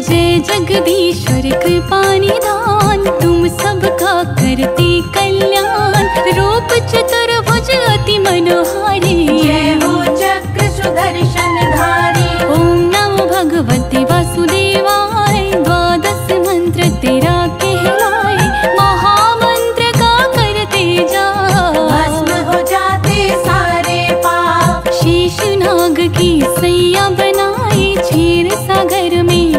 जय जगदीश्वर कृपानिधान, तुम सबका करते कल्याण। रूप चतुर्भुज अति मनोहारी, जय हो चक्र सुदर्शन धारी। ओम नमो भगवते वासुदेवाय, द्वादश मंत्र तेरा कहलाए। महामंत्र का करते जाप, भस्म हो जाते सारे पाप। शेष नाग की सैया बनाई, क्षीर सागर में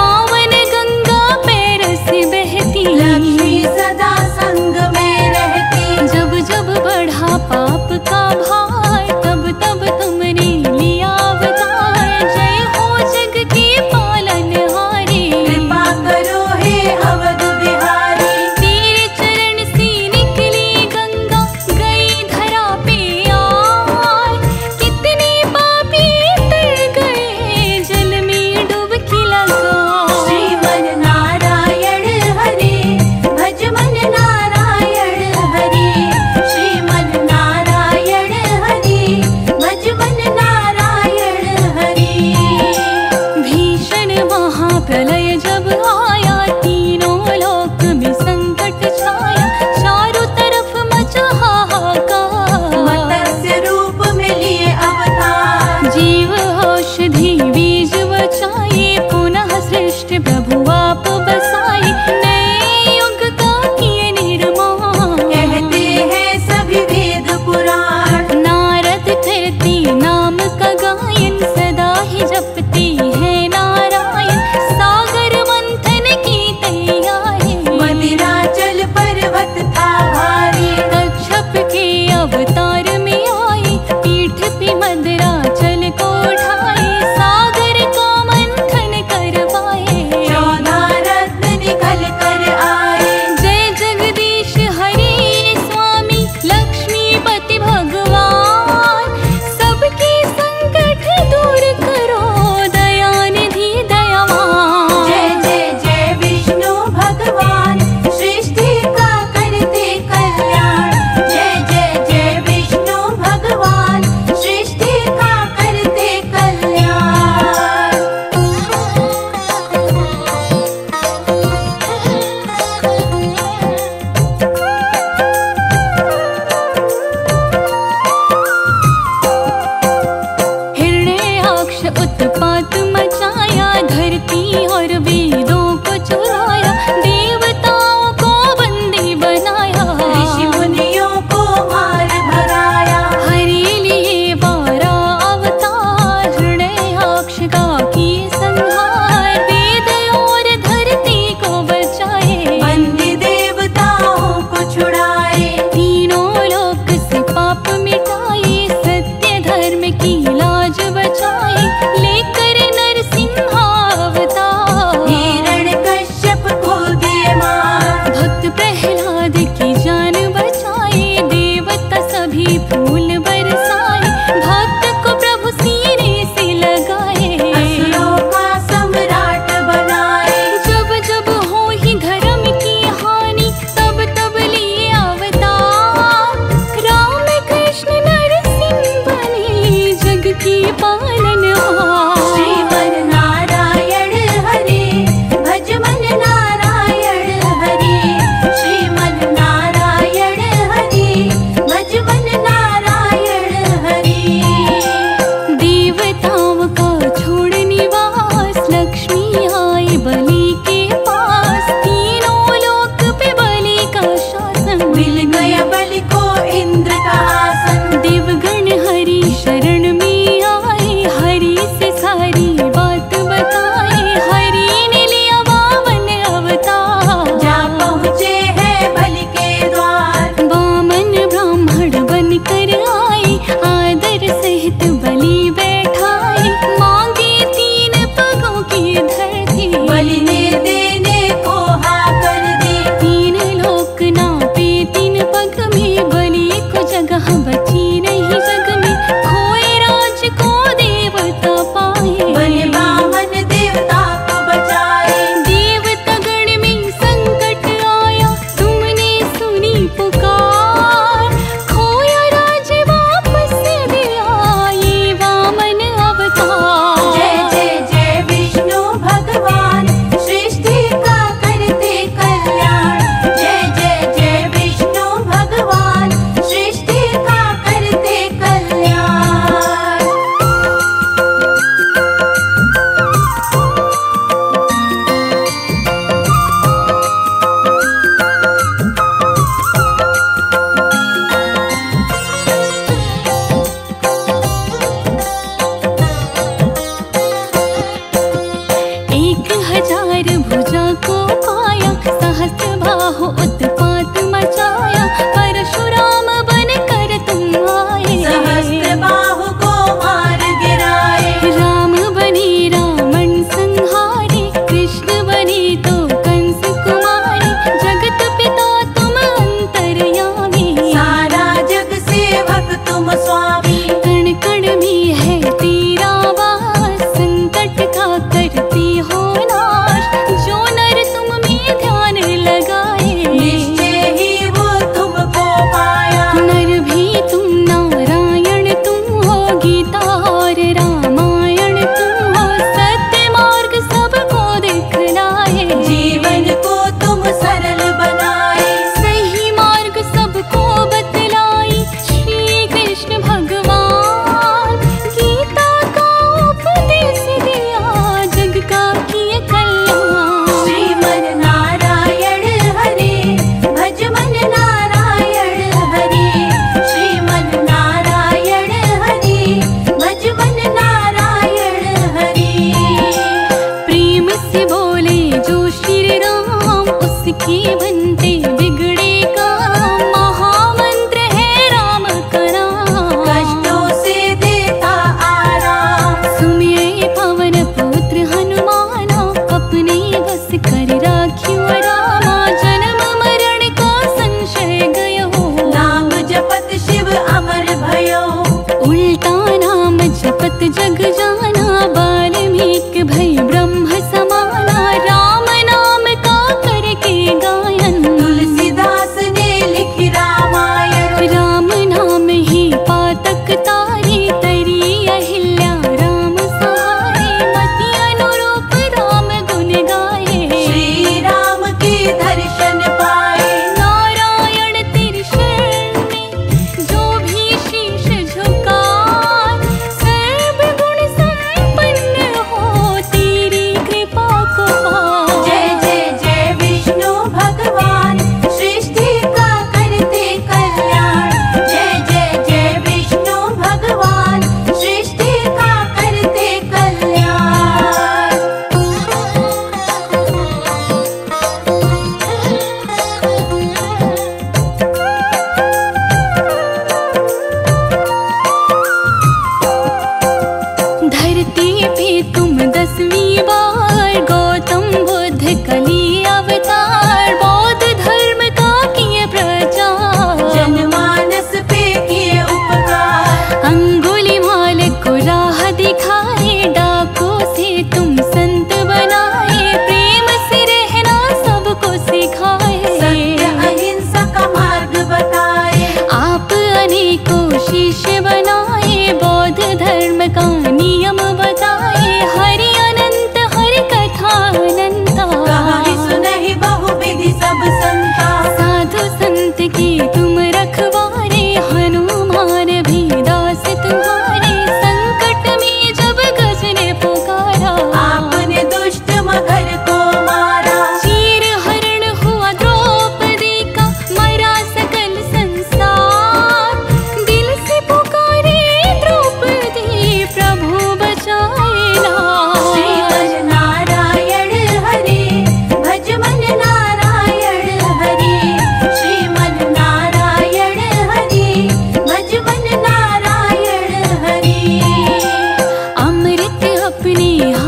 पावन गंगा पैर से बहती। लक्ष्मी सदा संग में रहती, जब जब बढ़ा पाप का भार, तब तब तुमने लिया अवतार। जय हो जग के पालनहारे, कृपा करो हे अवध बिहारी। तेरे चरण से निकली गंगा, गई धरा पे आए। कितने पापी तर गए, जल में डुबकी लगा। नाम का गायन सदा ही जपती है नारायण। सागर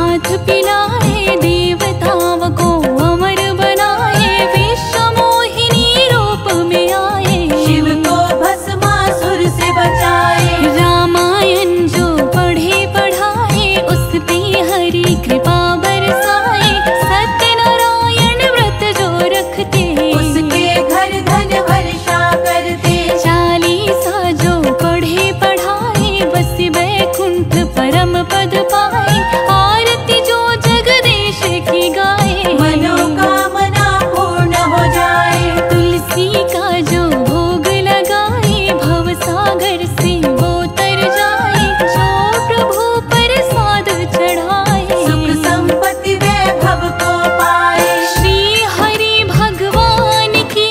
हाथ पिलाए देवताओं को, अमर बनाए विश्व मोहिनी रूप में आए, शिव को भस्मासुर से बचाए। रामायण जो पढ़े पढ़ाए, उस पे हरि कृपा बरसाए, सत्यनारायण व्रत जो रखते, उसके घर धन वर्षा करते। चालीसा जो पढ़े पढ़ाए, बस वैकुंठ परम पद पाए, आरती जो जगदीश की गाए, मनोकामना पूर्ण हो जाए। तुलसी का जो भोग लगाए, भव सागर से वो तर जाए, जो प्रभु प्रसाद चढ़ाए, सुख संपत्ति वैभव को पाए। श्री हरि भगवान की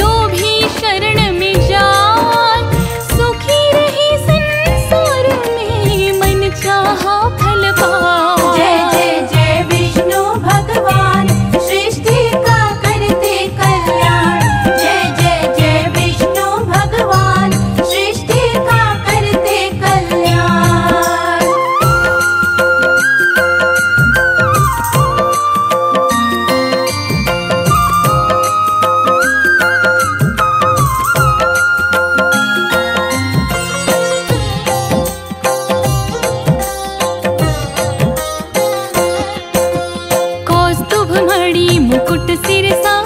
जो भी शरण में जाए, सुखी रहे संसार में मन चाहा। मुकुट सिर सा